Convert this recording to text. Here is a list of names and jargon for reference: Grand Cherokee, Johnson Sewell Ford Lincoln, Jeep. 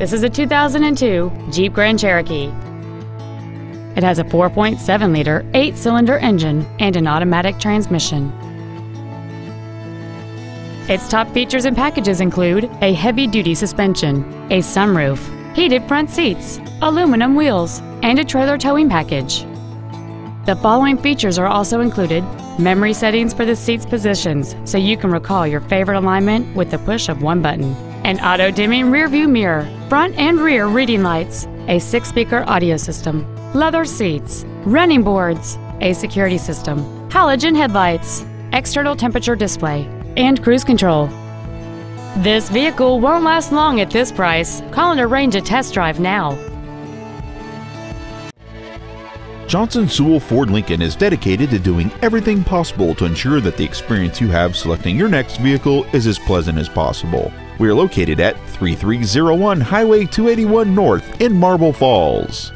This is a 2002 Jeep Grand Cherokee. It has a 4.7-liter, 8-cylinder engine and an automatic transmission. Its top features and packages include a heavy-duty suspension, a sunroof, heated front seats, aluminum wheels, and a trailer towing package. The following features are also included: memory settings for the seat's positions, so you can recall your favorite alignment with the push of one button, an auto-dimming rear-view mirror, front and rear reading lights, a 6-speaker audio system, leather seats, running boards, a security system, halogen headlights, external temperature display, and cruise control. This vehicle won't last long at this price. Call and arrange a test drive now. Johnson Sewell Ford Lincoln is dedicated to doing everything possible to ensure that the experience you have selecting your next vehicle is as pleasant as possible. We are located at 3301 Highway 281 North in Marble Falls.